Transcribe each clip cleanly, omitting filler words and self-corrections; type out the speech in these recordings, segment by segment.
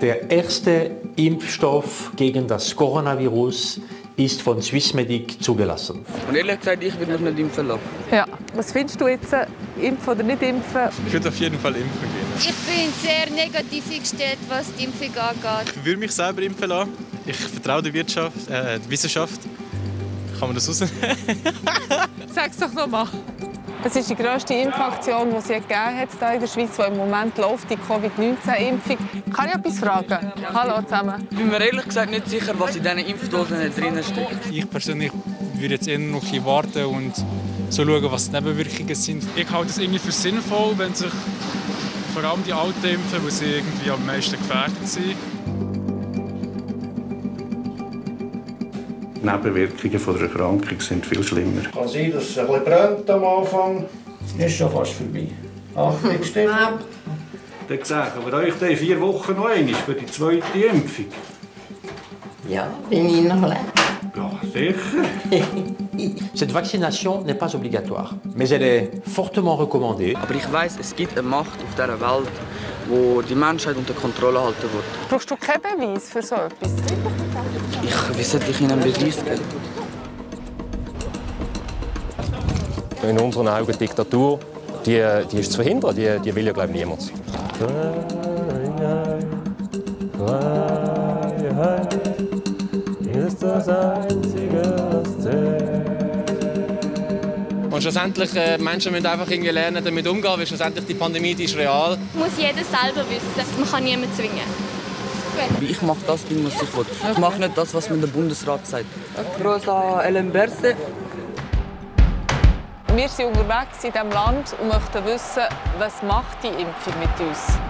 Der erste Impfstoff gegen das Coronavirus ist von Swissmedic zugelassen. Und ehrlich gesagt, ich würde mich nicht impfen lassen. Ja. Was findest du jetzt? Impfen oder nicht impfen? Ich würde auf jeden Fall impfen gehen. Ich bin sehr negativ gestellt, was die Impfung angeht. Ich würde mich selber impfen lassen. Ich vertraue der Wirtschaft, der Wissenschaft. Kann man das rausnehmen? Sag's doch noch mal. Es ist die grösste Impfaktion, die es hier hier in der Schweiz gegeben hat, die im Moment läuft, die COVID-19-Impfung. Kann ich etwas fragen? Hallo zusammen. Ich bin mir ehrlich gesagt nicht sicher, was in diesen Impfdosen drin steckt. Ich persönlich würde jetzt eher noch warten und so schauen, was die Nebenwirkungen sind. Ich halte es irgendwie für sinnvoll, wenn sich vor allem die Alten impfen, weil sie irgendwie am meisten gefährdet sind. Die Nebenwirkungen von der Erkrankung sind viel schlimmer. Kann sein, dass es ein bisschen brennt am Anfang. Ist schon fast vorbei. 8 Stimmen. Dann sage ich aber euch in 4 Wochen noch einmal für die zweite Impfung. Ja, bin ich noch leer. Ja, sicher. Cette vaccination n'est pas obligatoire, mais elle est fortement recommandée. Aber ich weiss, es gibt eine Macht auf dieser Welt, wo die Menschheit unter Kontrolle halten wird. Brauchst du keinen Beweis für so etwas? Ich wüsste dich in einem Beweis geben. In unseren Augen die Diktatur, die ist zu verhindern. Die will ja, glaube ich, niemand. Und schlussendlich, Menschen müssen einfach irgendwie lernen, damit umzugehen, weil schlussendlich die Pandemie, die ist real. Muss jeder selber wissen, man kann niemanden zwingen. Ich mache das, was ich will. Ich mache nicht das, was mir der Bundesrat sagt. Rosa Ellenberse. Wir sind unterwegs in diesem Land und möchten wissen, was macht die Impfung mit uns macht.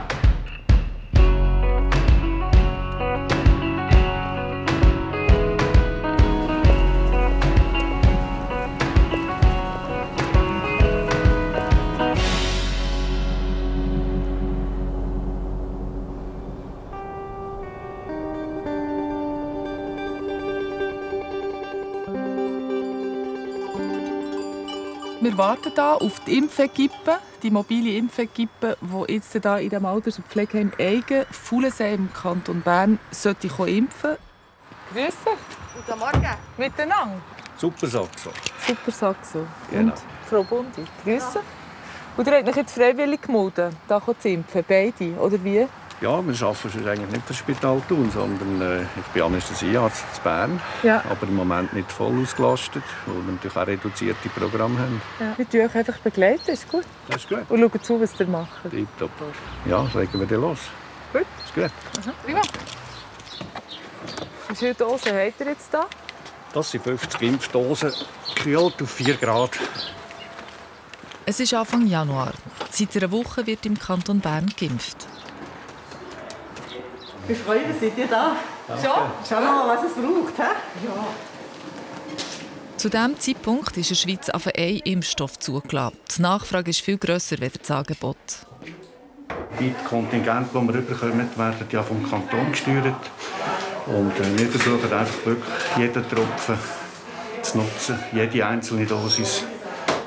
Wir warten hier auf die Impfequipe, die mobile Impfequipe, die jetzt hier in dem Alters- und Pflegeheim Eigen, Faulensee im Kanton Bern, sollte impfen. Grüß dich. Guten Morgen. Miteinander. Supersaxo. Supersaxo. Genau. Und Frau Bundi. Grüß dich. Ja. Und ihr habt euch jetzt freiwillig gemeldet, hier zu impfen, beide, oder wie? Ja, wir arbeiten eigentlich nicht für das Spital Thun, sondern ich bin Anästhesiearzt in Bern, ja. Aber im Moment nicht voll ausgelastet, weil wir natürlich auch reduzierte Programme haben. Ja. Wir tun euch einfach begleiten, ist gut. Das ist gut. Und schauen zu, was ihr macht. Tipptopp. Ja, legen wir dann los. Gut. Ist gut. Aha. Prima. Wie viele Dosen habt ihr jetzt da? Das sind 50 Impfdosen, gekühlt auf 4 Grad. Es ist Anfang Januar. Seit einer Woche wird im Kanton Bern geimpft. Wir freuen uns, seid ihr da? Danke. Schauen wir mal, was es braucht. He? Ja. Zu diesem Zeitpunkt ist in der Schweiz auf einen Impfstoff zugelassen. Die Nachfrage ist viel grösser als das Angebot. Die Kontingente, die wir bekommen, werden ja vom Kanton gesteuert. Und wir versuchen einfach wirklich, jeden Tropfen zu nutzen, jede einzelne Dosis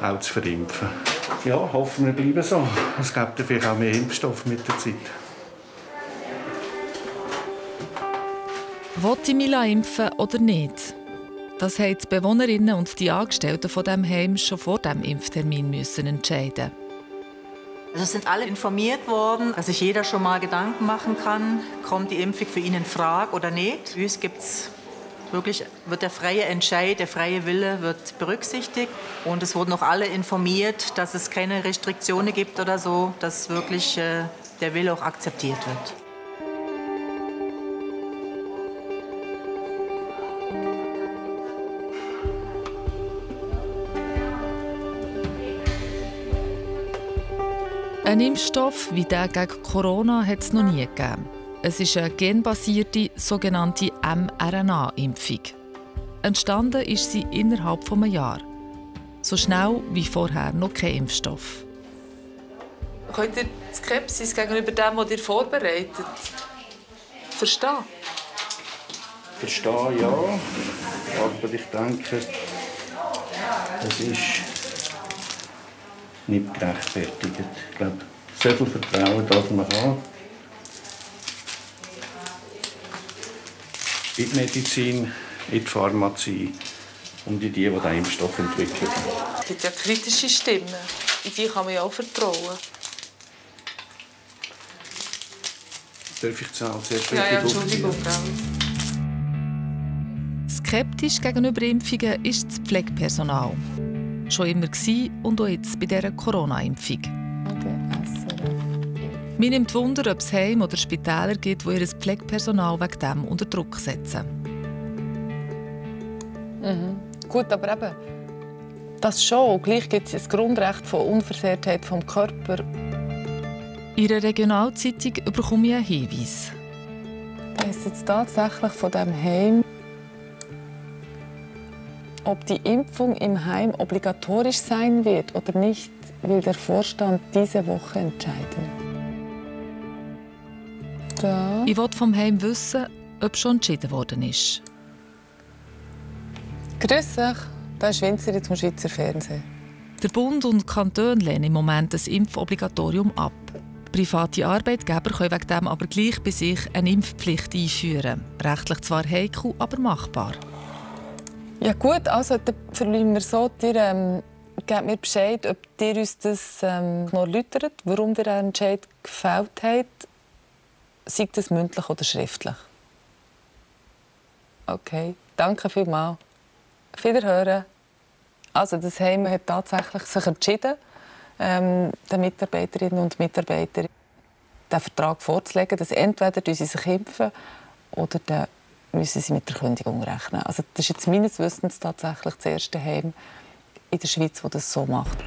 auch zu verimpfen. Ja, hoffen wir bleiben so. Es gibt vielleicht auch mehr Impfstoff mit der Zeit. Will ich mich impfen oder nicht? Das mussten die Bewohnerinnen und die Angestellten von diesem Heim schon vor dem Impftermin entscheiden. Also sind alle informiert worden, dass sich jeder schon mal Gedanken machen kann, kommt die Impfung für ihn in Frage oder nicht. Bei uns gibt's wirklich, wird der freie Entscheid, der freie Wille wird berücksichtigt. Und es wurden auch alle informiert, dass es keine Restriktionen gibt oder so, dass wirklich der Wille auch akzeptiert wird. Ein Impfstoff wie der gegen Corona hat es noch nie gegeben. Es ist eine genbasierte, sogenannte mRNA-Impfung. Entstanden ist sie innerhalb von einem Jahr. So schnell wie vorher noch kein Impfstoff. Könnt ihr die Skepsis gegenüber dem, was ihr vorbereitet, verstehen? Verstehen, ja. Aber ich denke, es ist nicht gerechtfertigt. Ich glaube, so viel Vertrauen darf man haben. in die Medizin, in die Pharmazie und in die, die den Impfstoff entwickeln. Es gibt ja kritische Stimmen. In die kann man ja auch vertrauen. Darf ich das auch sehr schnell begründen? Ja, Entschuldigung. Skeptisch gegenüber Impfungen ist das Pflegepersonal. Schon immer war und auch jetzt bei dieser Corona-Impfung. Mir nimmt Wunder, ob es Heime oder Spitäler gibt, die ihr Pflegepersonal wegen dem unter Druck setzen. Mhm. Gut, aber eben, das schon. Gleich gibt es das Grundrecht von Unversehrtheit vom Körper. In der Regionalzeitung bekomme ich einen Hinweis. Da ist jetzt tatsächlich von diesem Heim, ob die Impfung im Heim obligatorisch sein wird oder nicht, will der Vorstand diese Woche entscheiden. Da. Ich wollte vom Heim wissen, ob schon entschieden worden ist. Grüß dich, das ist Winzenried vom Schweizer Fernsehen. Der Bund und die Kantone lehnen im Moment das Impfobligatorium ab. Private Arbeitgeber können wegen dem aber gleich bei sich eine Impfpflicht einführen. Rechtlich zwar heikel, aber machbar. Ja gut, also dann verlieren wir so, dir gebt mir Bescheid, ob ihr uns das noch erläutert, warum ihr einen Entscheid gefällt habt. Sei das mündlich oder schriftlich. Okay, danke vielmals. Auf Wiederhören. Also das Heim hat tatsächlich sich entschieden, den Mitarbeiterinnen und Mitarbeitern den Vertrag vorzulegen, dass entweder sie sich impfen oder dann müssen sie mit der Kündigung rechnen. Also das ist jetzt meines Wissens tatsächlich das erste Heim in der Schweiz, das das so macht.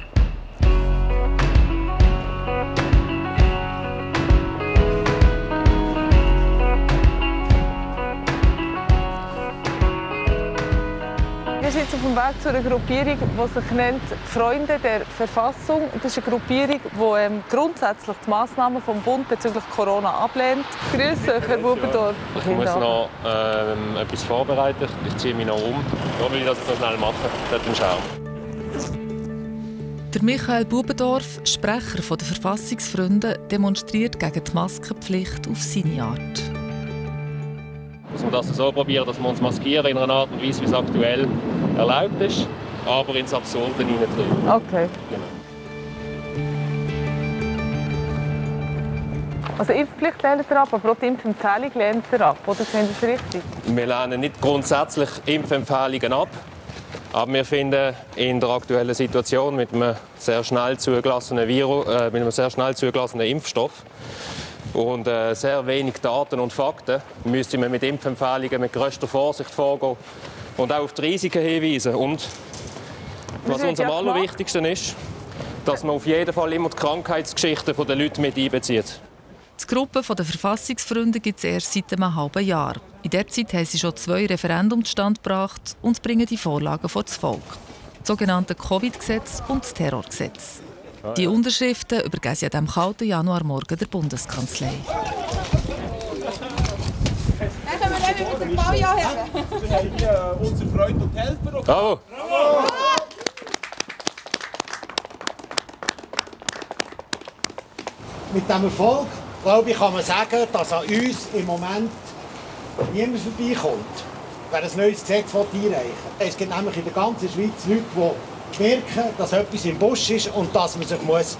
Wir sind jetzt auf dem Weg zu einer Gruppierung, die sich nennt «Freunde der Verfassung». Das ist eine Gruppierung, die grundsätzlich die Massnahmen vom Bund bezüglich Corona ablehnt. Grüß dich, Herr Bubendorf. Ich muss noch etwas vorbereiten. Ich ziehe mich noch um. Nur weil ich das so schnell mache, dort im Schaum. Der Michael Bubendorf, Sprecher der Verfassungsfreunde, demonstriert gegen die Maskenpflicht auf seine Art. Dass wir das so probieren, dass wir uns maskieren in einer Art und Weise, wie es aktuell erlaubt ist, aber ins Absurde hinein. Okay. Genau. Also Impfpflicht lehnt ihr ab, aber auch die Impfempfehlung lehnt ihr ab, oder? Finden Sie das richtig? Wir lehnen nicht grundsätzlich Impfempfehlungen ab, aber wir finden in der aktuellen Situation mit einem sehr schnell zugelassenen Virus, mit einem sehr schnell zugelassenen Impfstoff, und sehr wenig Daten und Fakten müsste man mit Impfempfehlungen mit größter Vorsicht vorgehen und auch auf die Risiken hinweisen. Und was uns am allerwichtigsten ist, dass man auf jeden Fall immer die Krankheitsgeschichten der Leute mit einbezieht. Die Gruppe der Verfassungsfreunde gibt es erst seit einem halben Jahr. In der Zeit haben sie schon 2 Referenden zustande gebracht und bringen die Vorlagen vor das Volk. Das sogenannte Covid-Gesetz und das Terrorgesetz. Die Unterschriften übergeben sie an diesem kalten Januarmorgen der Bundeskanzlei. Bravo! Mit diesem Erfolg, glaube ich, kann man sagen, dass an uns im Moment niemand vorbeikommt, wer ein neues Gesetz einreichen will. Es gibt nämlich in der ganzen Schweiz Leute, die merken, dass etwas im Busch ist und dass man sich bewegen muss.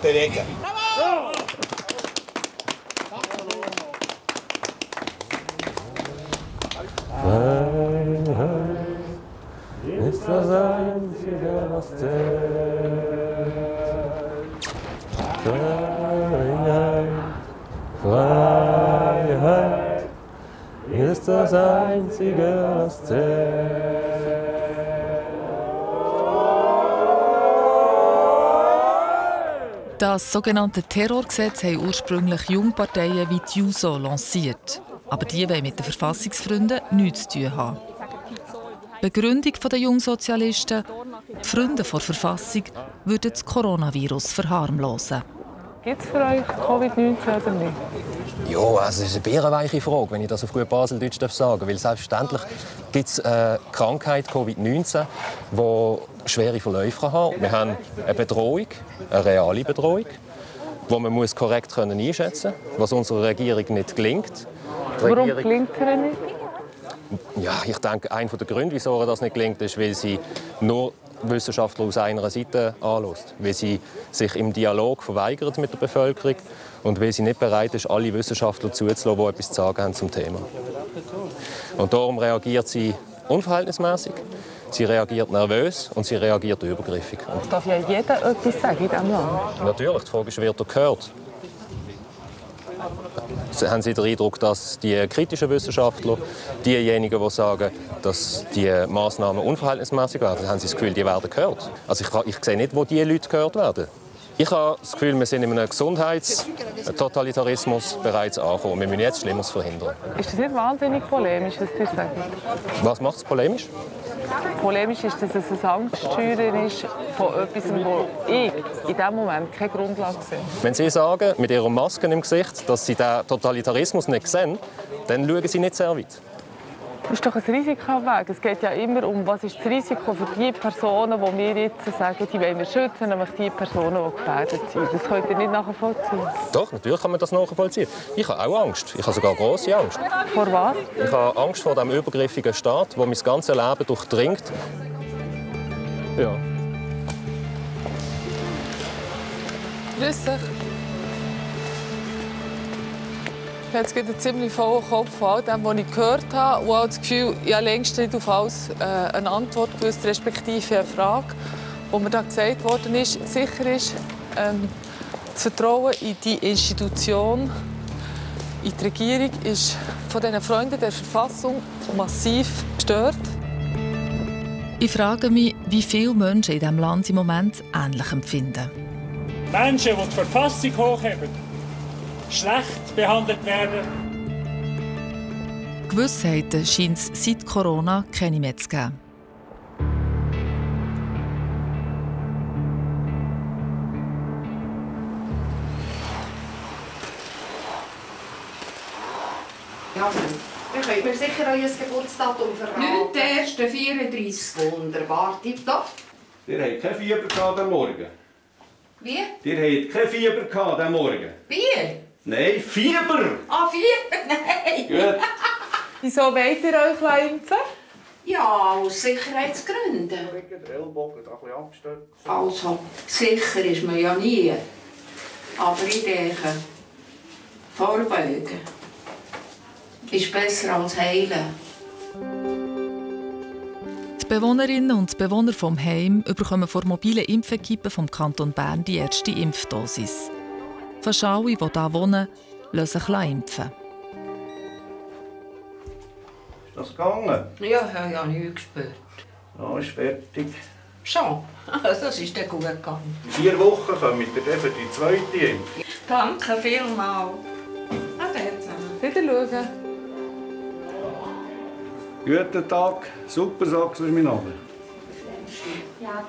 Freiheit ist das Einzige, was zählt. Freiheit, Freiheit ist das Einzige, was zählt. Das sogenannte Terrorgesetz haben ursprünglich Jungparteien wie die JUSO lanciert. Aber die wollen mit den Verfassungsfreunden nichts zu tun haben. Begründung der Jungsozialisten: die Freunde der Verfassung würden das Coronavirus verharmlosen. Gibt es für euch Covid-19 oder nicht? Ja, also das ist eine bärenweiche Frage, wenn ich das auf gut Baseldeutsch sagen darf. Weil selbstverständlich gibt es eine Krankheit, Covid-19, die schwere Verläufe hat. Wir haben eine Bedrohung, eine reale Bedrohung, die man korrekt einschätzen muss, was unserer Regierung nicht gelingt. Warum gelingt es nicht? Ja, ich denke, einer der Gründe, wieso das nicht gelingt, ist, weil sie nur Wissenschaftler aus einer Seite anlässt, weil sie sich im Dialog verweigert mit der Bevölkerung und weil sie nicht bereit ist, alle Wissenschaftler zuzulassen, die etwas zu sagen haben zum Thema. Und darum reagiert sie unverhältnismäßig, sie reagiert nervös und sie reagiert übergriffig. Und darf ja jeder etwas sagen in diesem Land? Natürlich, die Frage ist, wird er gehört? Haben Sie den Eindruck, dass die kritischen Wissenschaftler, diejenigen, die sagen, dass die Massnahmen unverhältnismäßig werden, haben Sie das Gefühl, die werden gehört? Also ich sehe nicht, wo die Leute gehört werden. Ich habe das Gefühl, wir sind in einem Gesundheitstotalitarismus bereits angekommen. Wir müssen jetzt Schlimmeres verhindern. Ist das nicht wahnsinnig polemisch, was Sie sagen? Was macht es polemisch? Polemisch ist, dass es ein Angstschüren ist von etwas, wo ich in diesem Moment keine Grundlage sehe. Wenn Sie sagen, mit Ihrer Maske im Gesicht, dass Sie den Totalitarismus nicht sehen, dann schauen Sie nicht sehr weit. Das ist doch ein Risiko am Weg. Es geht ja immer um, was ist das Risiko für die Personen, die wir jetzt sagen, die wollen wir schützen, nämlich die Personen, die gefährdet sind. Das könnt ihr nicht nachvollziehen. Doch, natürlich kann man das nachvollziehen. Ich habe auch Angst. Ich habe sogar große Angst. Vor was? Ich habe Angst vor diesem übergriffigen Staat, der mein ganzes Leben durchdringt. Ja. Grüß dich. Jetzt geht es ziemlich voll Kopf von all dem, was ich gehört habe. Und auch das Gefühl, ich habe längst nicht auf alles eine Antwort gewusst, respektive eine Frage, wo mir da gesagt worden ist, sicher ist, das Vertrauen in die Institution, in die Regierung, ist von diesen Freunden der Verfassung massiv gestört. Ich frage mich, wie viele Menschen in diesem Land im Moment ähnlich empfinden. Menschen, die die Verfassung hochheben, schlecht behandelt werden. Gewissheiten scheint es seit Corona keine mehr zu geben. Ja, wir können mir sicher euer Geburtsdatum verraten. 9.1.34. Wunderbar, tipptopp. Ihr habt kein Fieber am Morgen. Wie? Ihr habt kein Fieber am Morgen. Bier? Nein, Fieber! Ah, Fieber? Nein! Gut. Wieso wollt ihr euch impfen? Ja, aus Sicherheitsgründen. Also, sicher ist man ja nie. Aber ich denke, vorbeugen ist besser als heilen. Die Bewohnerinnen und Bewohner vom Heim bekommen von der mobilen Impfequipe vom Kanton Bern die erste Impfdosis. Fast alle, die hier wohnen, lassen sich impfen. Ist das gegangen? Ja, ich habe nichts gespürt. Ja, ist fertig. Schon? Das ist dann gut gegangen. In 4 Wochen kommen wir dann für die zweite Impfung. Danke vielmals. Wieder schauen. Guten Tag, Supersaxo ist mein Name.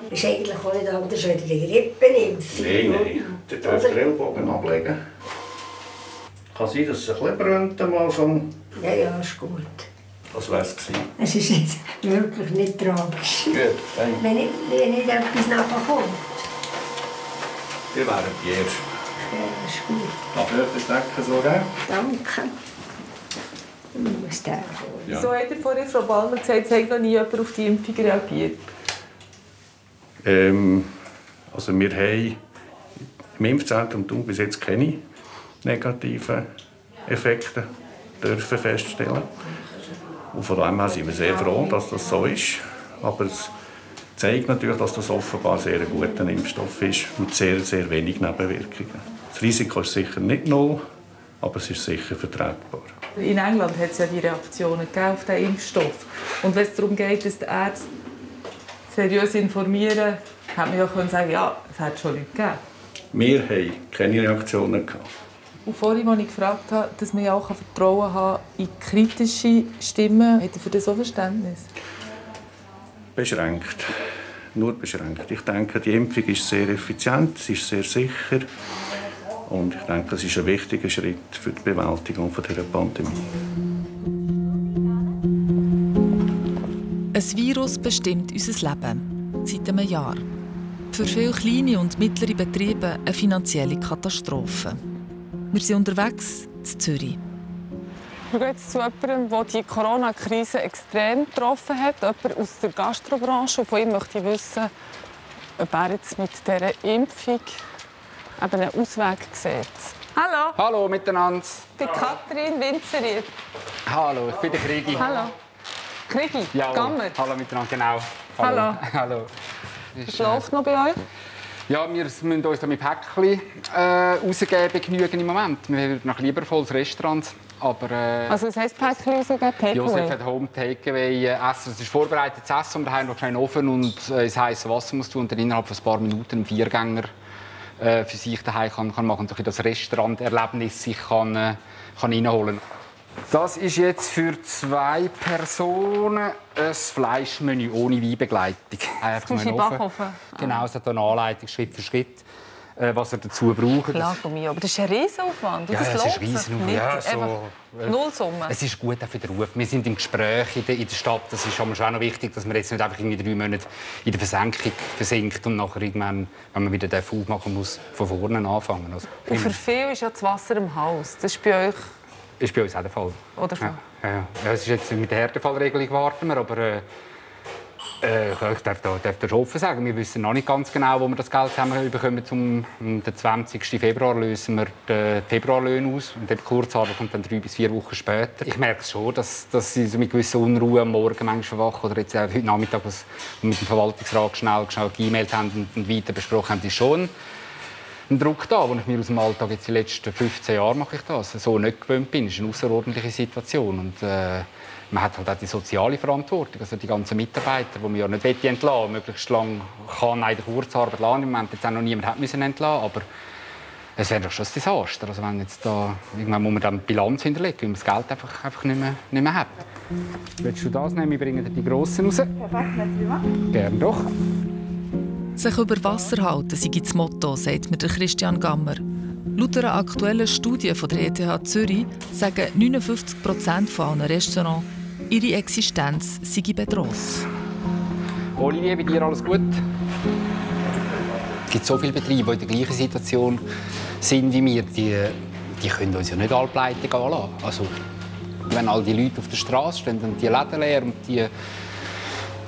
Das ist eigentlich auch nicht anders, wenn du die Grippe nimmst. Nein, nein. Du darfst den Grillbogen ablegen. Kann sein, dass es ein bisschen brennt, mal so. Ja, ja, ist gut. Das wär's gewesen. Es ist jetzt wirklich nicht tragisch. Gut, danke. Wenn nicht etwas nachkommt. Ihr wären die Ersten. Ja, ist gut. Darf ich euch Stecken so geben? Danke. Ich muss den holen. Ja. So hat vorhin Frau Ballmer gesagt, es hat noch nie jemand auf die Impfung reagiert. Also wir haben im Impfzentrum bis jetzt keine negativen Effekte dürfen feststellen. Und von dem her sind wir sehr froh, dass das so ist. Aber es zeigt natürlich, dass das offenbar sehr ein guter Impfstoff ist mit sehr, sehr wenig Nebenwirkungen. Das Risiko ist sicher nicht null, aber es ist sicher vertretbar. In England hat es ja die Reaktionen auf den Impfstoff. Und wenn es darum geht, dass die Ärzte seriös informieren, hätte man ja können sagen, ja, es hat schon Leute gegeben. Wir hatten keine Reaktionen. Und vorhin, als ich gefragt habe, dass man ja auch Vertrauen haben kann in kritische Stimmen, hat er für das auch Verständnis? Beschränkt. Nur beschränkt. Ich denke, die Impfung ist sehr effizient, sie ist sehr sicher. Und ich denke, das ist ein wichtiger Schritt für die Bewältigung dieser Pandemie. Ein Virus bestimmt unser Leben seit einem Jahr. Für viele kleine und mittlere Betriebe eine finanzielle Katastrophe. Wir sind unterwegs in Zürich. Ich gehe jetzt zu jemandem, der die Corona-Krise extrem getroffen hat, jemand aus der Gastrobranche. Von ihm möchte ich wissen, ob er jetzt mit dieser Impfung einen Ausweg sieht. Hallo. Hallo miteinander. Ich bin Kathrin Winzenried. Hallo, ich bin der Krigi. Hallo. Krigi, Gammer. Hallo miteinander, genau. Hallo. Hallo. Schläft noch bei euch? Ja, wir müssen uns mit Päckchen rausgeben genügen im Moment. Wir haben noch lieber volles Restaurant. Aber, also das heisst Päckchen rausgeben, Takeaway? Josef hat Home Takeaway Essen. Es ist vorbereitetes Essen und daheim noch schnell in den Ofen und ins heiße Wasser muss tun. Und dann innerhalb von ein paar Minuten einen Viergänger für sich daheim kann machen und das Restauranterlebnis sich kann reinholen. Das ist jetzt für 2 Personen ein Fleischmenü ohne Weinbegleitung. Das ist in Backofen. Genau, es hat eine Anleitung Schritt für Schritt, was er dazu braucht. Klar von mir, aber das ist ein Riesenaufwand. Ja, das ist Riesenaufwand. Ja, so. Nullsumme. Es ist gut auch für den Ruf. Wir sind im Gespräch in der Stadt. Das ist schon auch noch wichtig, dass man jetzt nicht einfach irgendwie 3 Monate in der Versenkung versinkt und nachher irgendwann, wenn man wieder aufmachen muss, von vorne anfangen. Also, und für viele ist ja das Wasser im Haus. Das ist bei euch... Das ist bei uns auch der Fall. Oder so. Ja, es ist jetzt mit der Härtefallregelung warten wir, aber ich darf das offen sagen. Wir wissen noch nicht ganz genau, wo wir das Geld bekommen. Am 20. Februar lösen wir die Februarlöhne aus. Und die Kurzarbeit kommt dann 3 bis 4 Wochen später. Ich merke schon, dass sie so mit gewisser Unruhe am Morgen manchmal wach oder jetzt heute Nachmittag, was wir mit dem Verwaltungsrat schnell geemailt haben und weiter besprochen haben, ist schon ein Druck da, den ich mir aus dem Alltag jetzt in den letzten 15 Jahren mache ich das. So nicht gewöhnt bin, ist eine außerordentliche Situation. Und man hat halt auch die soziale Verantwortung, also die ganzen Mitarbeiter, die man ja nicht entlassen will. Möglichst lange kann eine Kurzarbeit lassen. Im Moment jetzt auch noch niemand hat müssen entlassen, aber es wäre doch schon ein Desaster. Also wenn jetzt da irgendwann muss man dann Bilanz hinterlegen, weil man das Geld einfach nicht mehr hat. Willst du das nehmen? Wir bringen dir die Grossen raus. Perfekt, gerne doch. Sich über Wasser halten sei das Motto, sagt mir Christian Gammer. Laut einer aktuellen Studie von der ETH Zürich sagen 59% von allen Restaurants, ihre Existenz sei bedroht. Olivier, bei dir alles gut? Es gibt so viele Betriebe, die in der gleichen Situation sind wie wir. Die können uns ja nicht alle pleite gehen lassen. Also, wenn all die Leute auf der Straße stehen und die Läden leer und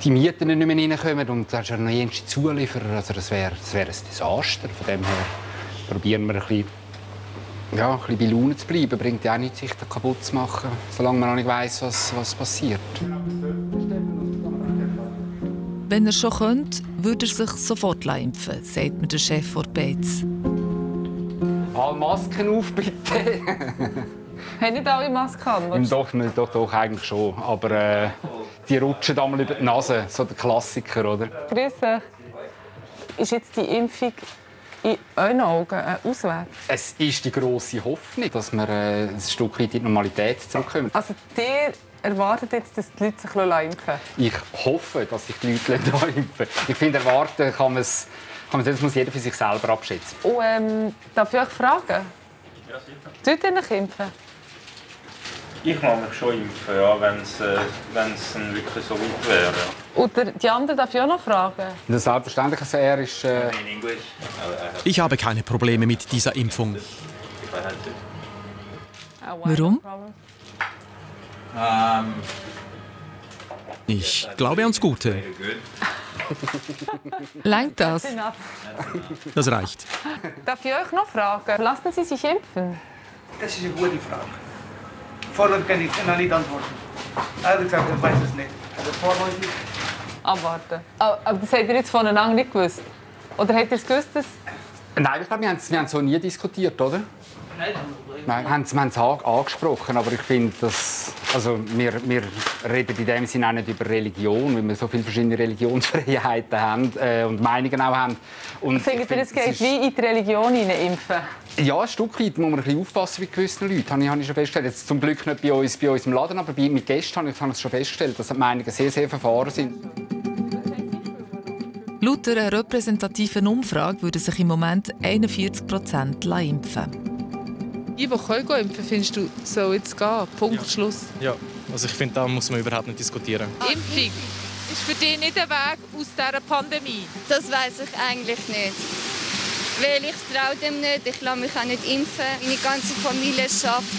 die Mieten nicht mehr reinkommen und dann hast du noch jüngste Zulieferer. Also das wäre ein Desaster. Von dem her probieren wir ein bisschen bei Laune zu bleiben. Bringt ja auch nichts, sich kaputt zu machen, solange man noch nicht weiss, was passiert. Wenn er schon könnte, würde er sich sofort impfen, sagt mir der Chef der Beiz. Alle Masken auf, bitte! Haben nicht alle Masken an? Doch, eigentlich schon. Aber die rutschen einmal über die Nase. So der Klassiker, oder? Grüß euch. Ist jetzt die Impfung in euren Augen ein Ausweg? Es ist die grosse Hoffnung, dass wir ein Stück weit in die Normalität zurückkommen. Also ihr erwartet jetzt, dass die Leute sich impfen lassen? Ich hoffe, dass sich die Leute impfen lassen. Ich finde, erwarten kann man es. Das muss jeder für sich selber abschätzen. Und, darf ich euch fragen? Ja, sicher. Tut ihr euch impfen? Ich mag mich schon impfen, ja, wenn es wirklich so gut wäre. Und die anderen darf ich auch noch fragen. Das Selbstverständliche ist... Ich habe keine Probleme mit dieser Impfung. Warum? Ich glaube ans Gute. Langt das? Das reicht. Darf ich euch noch fragen? Lassen Sie sich impfen? Das ist eine gute Frage. Vorher kann ich noch nicht antworten. Ehrlich gesagt, ich weiß es nicht. Also vorher nicht. Abwarten. Aber das habt ihr jetzt voneinander nicht gewusst? Oder habt ihr es gewusst? Nein, ich glaube, wir haben es so nie diskutiert, oder? Nein, wir haben es angesprochen, aber ich finde, dass wir reden in dem Sinne auch nicht über Religion, weil wir so viele verschiedene Religionsfreiheiten haben und Meinungen auch haben. Und findet ihr, es geht wie in die Religion impfen? Ja, ein Stück weit muss man ein bisschen aufpassen bei gewissen Leuten. Habe ich schon festgestellt. Jetzt zum Glück nicht bei uns im Laden, aber mit Gästen habe ich schon festgestellt, dass die Meinungen sehr, sehr verfahren sind. Laut einer repräsentativen Umfrage würden sich im Moment 41% impfen. Die, die können impfen, findest du, soll jetzt gehen? Punkt, ja. Schluss. Ja, also ich finde, da muss man überhaupt nicht diskutieren. Impfung ist für dich nicht der Weg aus dieser Pandemie? Das weiss ich eigentlich nicht. Weil ich traue dem nicht, ich lasse mich auch nicht impfen. Meine ganze Familie schafft.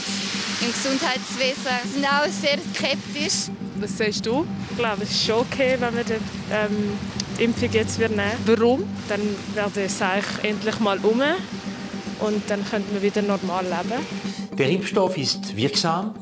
im Gesundheitswesen sind auch sehr skeptisch. Was sagst du? Ich glaube, es ist schon okay, wenn wir die Impfung jetzt nehmen. Warum? Dann wäre es eigentlich endlich mal um und dann könnten wir wieder normal leben. Der Impfstoff ist wirksam,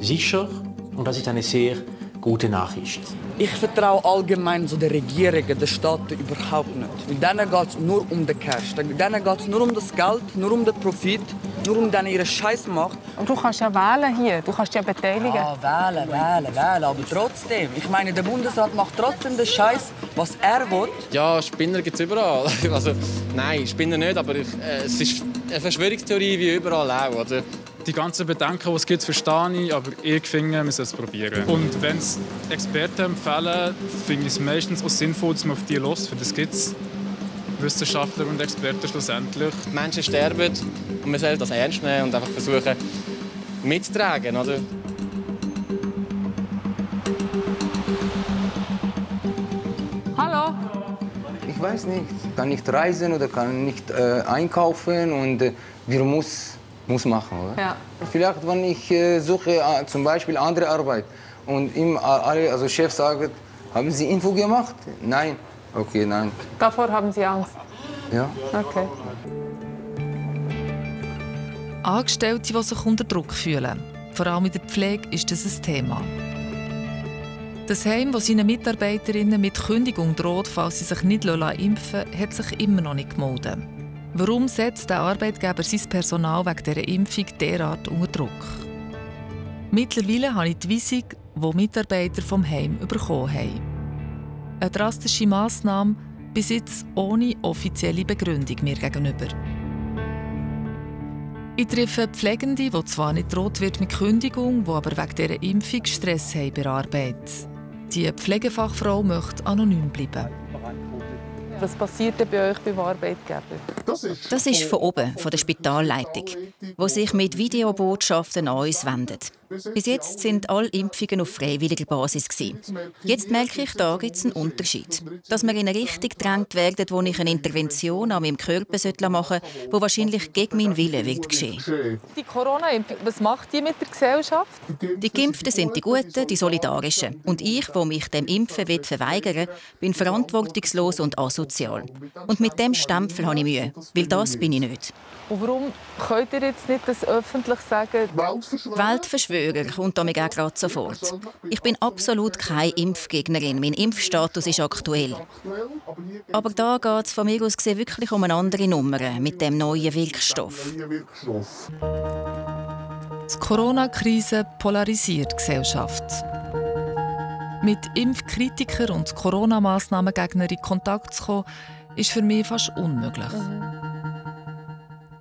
sicher und das ist eine sehr gute Nachricht. Ich vertraue allgemein so der Regierung, der Staaten überhaupt nicht. Mit denen geht es nur um den Cash, mit denen geht es nur um das Geld, nur um den Profit, nur um ihre Scheissmacht. Und du kannst ja wählen hier, du kannst ja beteiligen. Ja, wählen, aber trotzdem. Ich meine, der Bundesrat macht trotzdem den Scheiß, was er will. Ja, Spinner gibt es überall. Also, nein, Spinner nicht, aber es ist eine Verschwörungstheorie wie überall auch. Oder? Die ganzen Bedenken, die es gibt, verstehe ich, aber ich finde, wir sollten es probieren. Und wenn es Experten empfehlen, finde ich es meistens auch sinnvoll, dass man auf die hört, weil das gibt es Wissenschaftler und Experten schlussendlich. Die Menschen sterben und man soll das ernst nehmen und einfach versuchen, mitzutragen. Oder? Hallo. Ich weiß nicht. Ich kann nicht reisen oder kann nicht einkaufen und wir muss machen, oder? Ja. Vielleicht, wenn ich suche zum Beispiel andere Arbeit und ihm alle, also Chef sagt, haben Sie Info gemacht? Nein. Okay, nein. Davor haben Sie Angst? Ja. Okay. Angestellte, die sich unter Druck fühlen. Vor allem in der Pflege ist das ein Thema. Das Heim, das seinen Mitarbeiterinnen mit Kündigung droht, falls sie sich nicht impfen lassen, hat sich immer noch nicht gemeldet. Warum setzt der Arbeitgeber sein Personal wegen dieser Impfung derart unter Druck? Mittlerweile habe ich die Weisung, die Mitarbeiter vom Heim bekommen haben. Eine drastische Massnahme, bis jetzt ohne offizielle Begründung mir gegenüber. Ich treffe Pflegende, die zwar nicht droht wird mit Kündigung, die aber wegen dieser Impfung Stress haben bei der Arbeit. Die Pflegefachfrau möchte anonym bleiben. Was passiert denn bei euch beim Arbeitgeber? Das ist von oben, von der Spitalleitung, die sich mit Videobotschaften an uns wendet. Bis jetzt sind alle Impfungen auf freiwilliger Basis gewesen. Jetzt merke ich, da gibt es einen Unterschied. Dass wir in eine Richtung gedrängt werden, wo ich eine Intervention an meinem Körper machen sollte, die wahrscheinlich gegen meinen Willen wird geschehen. Die Corona-Impfung, was macht die mit der Gesellschaft? Die Geimpften sind die Guten, die Solidarischen. Und ich, der mich dem Impfen verweigern will, bin verantwortungslos und asozial. Und mit dem Stempel habe ich Mühe, weil das bin ich nicht. Und warum könnt ihr jetzt nicht das öffentlich sagen? Weltverschwörer kommt damit auch gerade sofort. Ich bin absolut keine Impfgegnerin. Mein Impfstatus ist aktuell. Aber da geht es von mir aus gesehen wirklich um eine andere Nummer mit dem neuen Wirkstoff. Die Corona-Krise polarisiert die Gesellschaft. Mit Impfkritikern und Corona-Massnahmengegnern in Kontakt zu kommen, ist für mich fast unmöglich.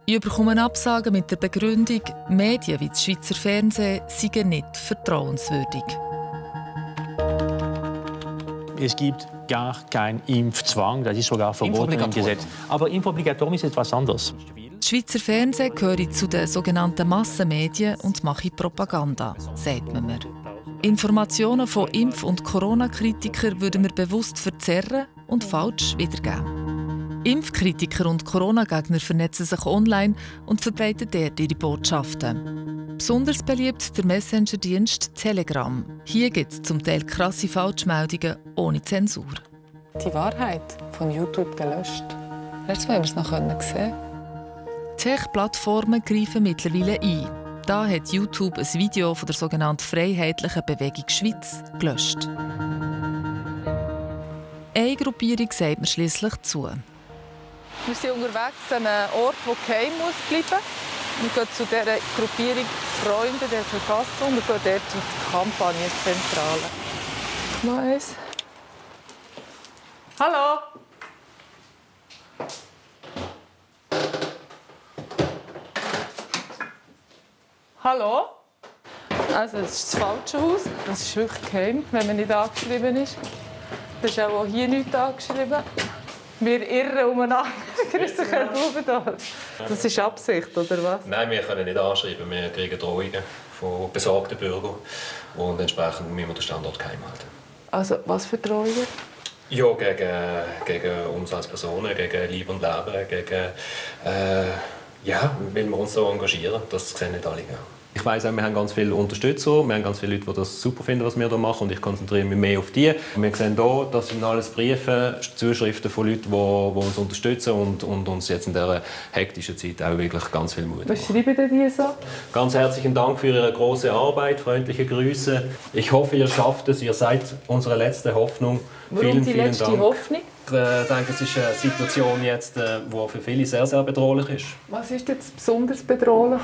Ich bekomme Absagen mit der Begründung, Medien wie das Schweizer Fernsehen seien nicht vertrauenswürdig. Es gibt gar keinen Impfzwang, das ist sogar verboten im Gesetz. Aber Impfobligatorium ist etwas anderes. Das Schweizer Fernsehen gehört zu den sogenannten Massenmedien und mache Propaganda, sagt man mir. Informationen von Impf- und Corona-Kritikern würden wir bewusst verzerren und falsch wiedergeben. Impfkritiker und Corona-Gegner vernetzen sich online und verbreiten dort ihre Botschaften. Besonders beliebt der Messenger-Dienst Telegram. Hier gibt es zum Teil krasse Falschmeldungen ohne Zensur. Die Wahrheit von YouTube gelöscht. Letztes Mal haben wir es noch gesehen. Tech-Plattformen greifen mittlerweile ein. Da hat YouTube ein Video von der sogenannten Freiheitlichen Bewegung Schweiz gelöscht. Eine Gruppierung sagt mir schließlich zu. Wir sind unterwegs an einem Ort, wo geheim muss bleiben. Wir gehen zu dieser Gruppierung Freunde der Verfassung. Wir gehen dort in die Kampagnenzentrale. Noch eins. Hallo! Hallo? Also, das ist das falsche Haus. Das ist wirklich geheim, wenn man nicht angeschrieben ist. Das ist auch hier nichts angeschrieben. Wir irren umeinander. Christian Bubendorf. Das ist Absicht, oder was? Nein, wir können nicht anschreiben. Wir kriegen Drohungen von besorgten Bürgern. Und entsprechend müssen wir den Standort geheim halten. Also, was für Drohungen? Ja, gegen uns als Personen, gegen Liebe und Leben, gegen... ja, weil wir uns so engagieren. Das sehen nicht alle. Ich weiss auch, wir haben ganz viele Unterstützer, wir haben ganz viele Leute, die das super finden, was wir hier machen, und ich konzentriere mich mehr auf die. Wir sehen hier, das sind alles Briefe, Zuschriften von Leuten, die uns unterstützen und uns jetzt in dieser hektischen Zeit auch wirklich ganz viel Mut machen. Was schreiben denn die so? Ganz herzlichen Dank für Ihre große Arbeit, freundliche Grüße. Ich hoffe, ihr schafft es, ihr seid unsere letzte Hoffnung. Warum vielen, die letzte Dank. Hoffnung? Ich denke, es ist eine Situation, jetzt, die für viele sehr, sehr bedrohlich ist. Was ist jetzt besonders bedrohlich?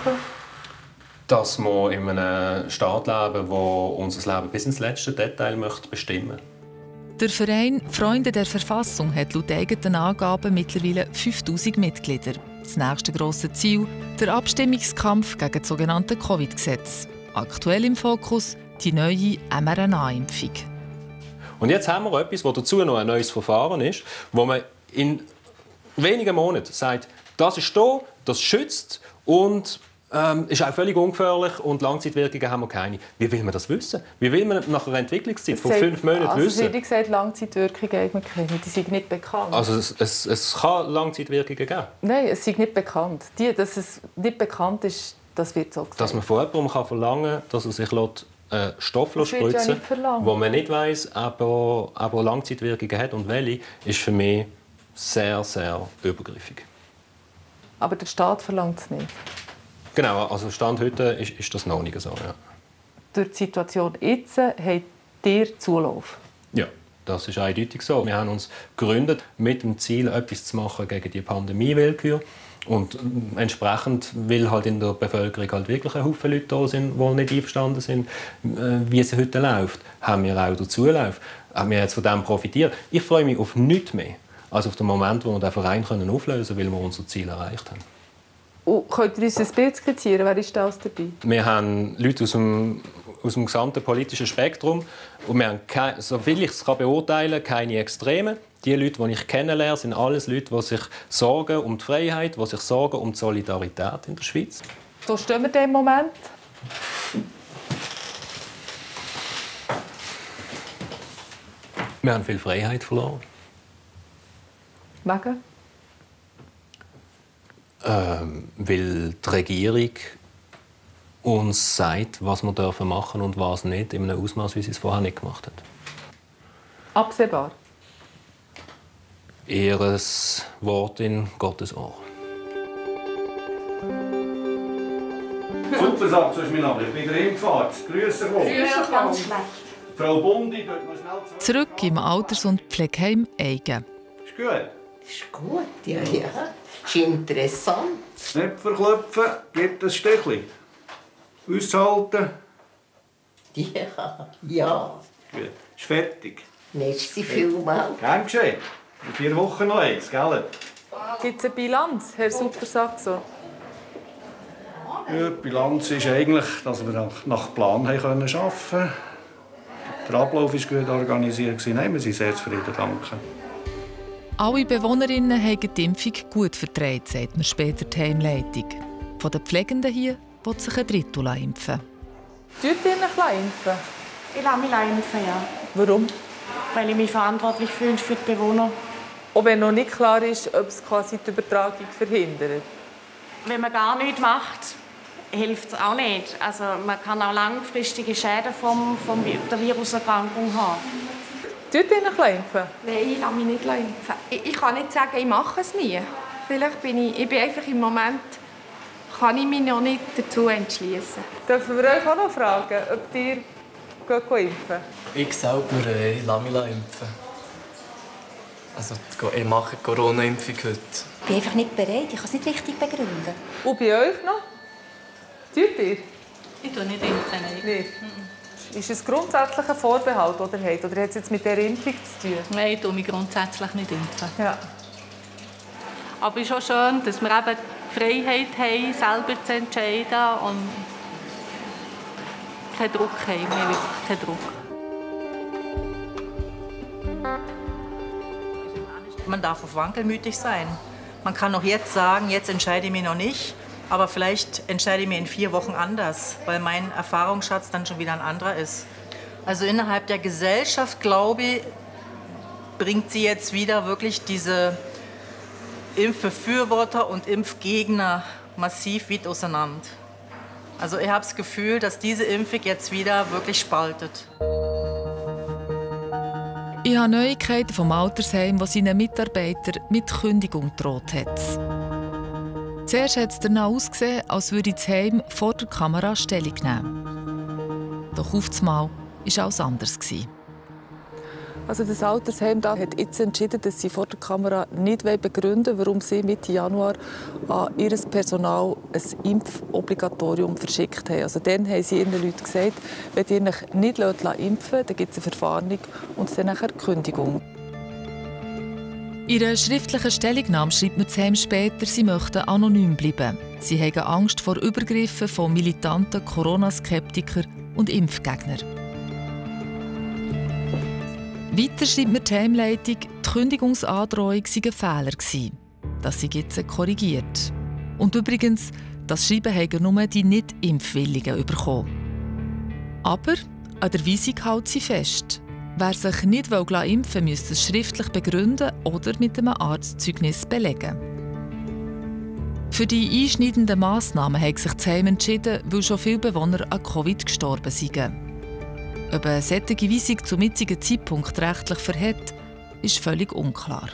Dass wir in einem Staat leben, der unser Leben bis ins letzte Detail bestimmen möchte. Der Verein «Freunde der Verfassung» hat laut eigenen Angaben mittlerweile 5000 Mitglieder. Das nächste grosse Ziel – der Abstimmungskampf gegen das sogenannte Covid-Gesetz. Aktuell im Fokus die neue mRNA-Impfung. Und jetzt haben wir etwas, das dazu noch ein neues Verfahren ist, wo man in wenigen Monaten sagt, das ist da, das schützt und ist auch völlig ungefährlich und Langzeitwirkungen haben wir keine. Wie will man das wissen? Wie will man nach einer Entwicklungszeit von 5 Monaten wissen? Also, wie gesagt, Langzeitwirkungen die sind nicht bekannt. Also es kann Langzeitwirkungen geben? Nein, es sind nicht bekannt. Die, dass es nicht bekannt ist, das wird so gesagt. Dass man von jemandem verlangen kann, dass er sich Stoff spritzen, wo man nicht weiß, aber Langzeitwirkungen hat und welche, ist für mich sehr, sehr übergriffig. Aber der Staat verlangt es nicht. Genau, also Stand heute ist das noch nicht so. Ja. Durch die Situation jetzt habt ihr Zulauf? Ja, das ist eindeutig so. Wir haben uns gegründet mit dem Ziel, etwas zu machen gegen die Pandemiewillkür. Und entsprechend, weil halt in der Bevölkerung halt wirklich ein Haufen Leute da sind, die nicht einverstanden sind, wie es heute läuft, haben wir auch den Zulauf. Haben wir jetzt von dem profitiert. Ich freue mich auf nichts mehr, als auf den Moment, wo wir den Verein auflösen können, weil wir unser Ziel erreicht haben. Könnt ihr uns ein Bild skizzieren? Wer ist das dabei? Wir haben Leute aus dem gesamten politischen Spektrum. Und wir haben, soviel ich es beurteilen kann, keine Extremen. Die Leute, die ich kennenlerne, sind alles Leute, die sich sorgen um die Freiheit, die sich sorgen um die Solidarität in der Schweiz. So stehen wir im Moment. Wir haben viel Freiheit verloren. Wegen? Weil die Regierung uns sagt, was wir dürfen machen und was nicht, in einem Ausmaß, wie sie es vorher nicht gemacht hat. Absehbar. Ihres Wort in Gottes Ohr. Supersaxo ist mein Name. Ich bin drin gefahren. Grüße wohl. Grüße ganz schlecht. Frau Bundi, geht mal schnell zurück im Alters- und Pflegeheim Eigen. Ist gut? Ist gut, ja. Ist interessant. Nicht verklopfen, gibt ein Stechli. Aushalten. Ja, ja. Ist gut. Ist fertig. Merci vielmals. Gern geschehen. In 4 Wochen noch eins, gell? Gibt es eine Bilanz, Herr Supersaxo? Ja, die Bilanz ist eigentlich, dass wir nach Plan haben arbeiten konnten. Der Ablauf war gut organisiert. Nein, wir sind sehr zufrieden, danke. Alle Bewohnerinnen haben die Impfung gut verträgt, sagt mir später die Heimleitung. Von den Pflegenden hier will sich ein Drittel impfen. Dürft ihr euch impfen? Ich lasse mich impfen, ja. Warum? Weil ich mich verantwortlich fühle für die Bewohner. Auch wenn noch nicht klar ist, ob es quasi die Übertragung verhindert. Wenn man gar nichts macht, hilft es auch nicht. Also man kann auch langfristige Schäden von der Viruserkrankung haben. Tut ihr noch impfen? Nein, ich lasse mich nicht impfen. Ich kann nicht sagen, ich mache es nie. Vielleicht bin ich einfach im Moment, kann ich mich noch nicht dazu entschließen. Dürfen wir euch auch noch fragen, ob ihr impfen? Ich selber lasse mich impfen. Also, ich mache Corona-Impfung heute. Ich bin einfach nicht bereit, ich kann es nicht richtig begründen. Und bei euch noch? Tut ihr? Ich tue nicht impfen. Nein. Ist es grundsätzlich ein Vorbehalt, oder hat es jetzt mit dieser Impfung zu tun? Nein, ich tue mich grundsätzlich nicht impfen. Ja. Aber es ist auch schön, dass wir eben die Freiheit haben, selber zu entscheiden und keinen Druck haben. Wir haben wirklich keinen Druck. Man darf auch wankelmütig sein. Man kann auch jetzt sagen, jetzt entscheide ich mich noch nicht, aber vielleicht entscheide ich mich in 4 Wochen anders, weil mein Erfahrungsschatz dann schon wieder ein anderer ist. Also innerhalb der Gesellschaft, glaube ich, bringt sie jetzt wieder wirklich diese Impfbefürworter und Impfgegner massiv weit auseinander. Also ich habe das Gefühl, dass diese Impfung jetzt wieder wirklich spaltet. Ich habe Neuigkeiten vom Altersheim, das seinen Mitarbeitern mit Kündigung gedroht hat. Zuerst hat es danach ausgesehen, als würde das Heim vor der Kamera Stellung nehmen. Doch auf einmal war alles anders. Also das Altersheim da hat jetzt entschieden, dass sie vor der Kamera nicht begründen wollen, warum sie Mitte Januar an ihr Personal ein Impfobligatorium verschickt haben. Also dann haben sie ihren Leuten gesagt, wenn ihr euch nicht impfen lasst, dann gibt es eine Verwarnung und dann eine Kündigung. In einer schriftlichen Stellungnahme schreibt man das Heim später, sie möchten anonym bleiben. Sie haben Angst vor Übergriffen von militanten Corona-Skeptikern und Impfgegnern. Weiter schreibt mir die Heimleitung, die Kündigungsandrohung sei ein Fehler gewesen. Das sei jetzt korrigiert. Und übrigens, das Schreiben haben nur die Nicht-Impfwilligen bekommen. Aber an der Weisung hält sie fest. Wer sich nicht impfen wollte, müsste es schriftlich begründen oder mit einem Arztzeugnis belegen. Für die einschneidenden Massnahmen hat sich das Heim entschieden, weil schon viele Bewohner an Covid gestorben seien. Ob eine solche Weisung zum jetzigen Zeitpunkt rechtlich verhält, ist völlig unklar.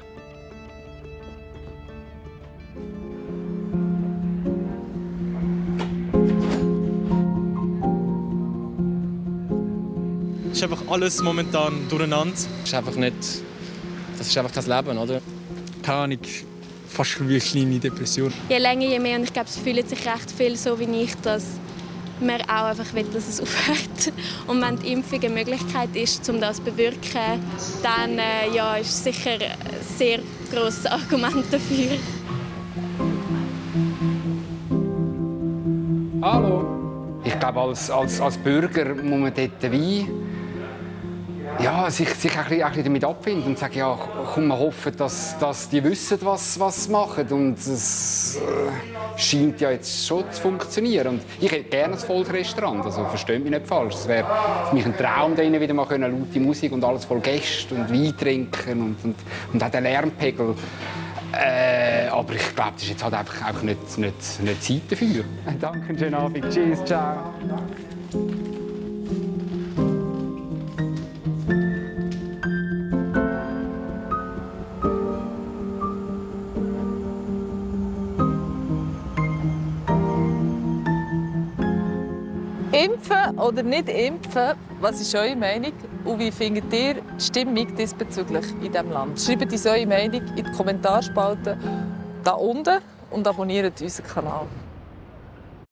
Es ist einfach alles momentan durcheinander. Das ist einfach das Leben, oder? Keine Ahnung, fast wie eine kleine Depression. Je länger, je mehr. Und ich glaube, es fühlen sich recht viel so wie ich das. Man auch einfach will, dass es aufhört. Und wenn die Impfung eine Möglichkeit ist, um das zu bewirken, dann ja, ist sicher ein sehr grosses Argument dafür. Hallo. Ich glaube, als Bürger muss man dort dabei, ja, sich ein bisschen damit abfinden und sagen, ja, komm, wir hoffen, dass die wissen, was sie machen. Und es scheint ja jetzt schon zu funktionieren. Und ich hätte gerne ein volles Restaurant, also versteht mich nicht falsch. Es wäre für mich ein Traum, da wieder mal laute Musik und alles voll Gäste und Wein trinken und auch den Lärmpegel. Aber ich glaube, das ist jetzt halt einfach nicht Zeit dafür. Danke, schönen Abend. Tschüss, ciao. Impfen oder nicht impfen, was ist eure Meinung und wie findet ihr die Stimmung diesbezüglich in diesem Land? Schreibt uns eure Meinung in die Kommentarspalte da unten und abonniert unseren Kanal.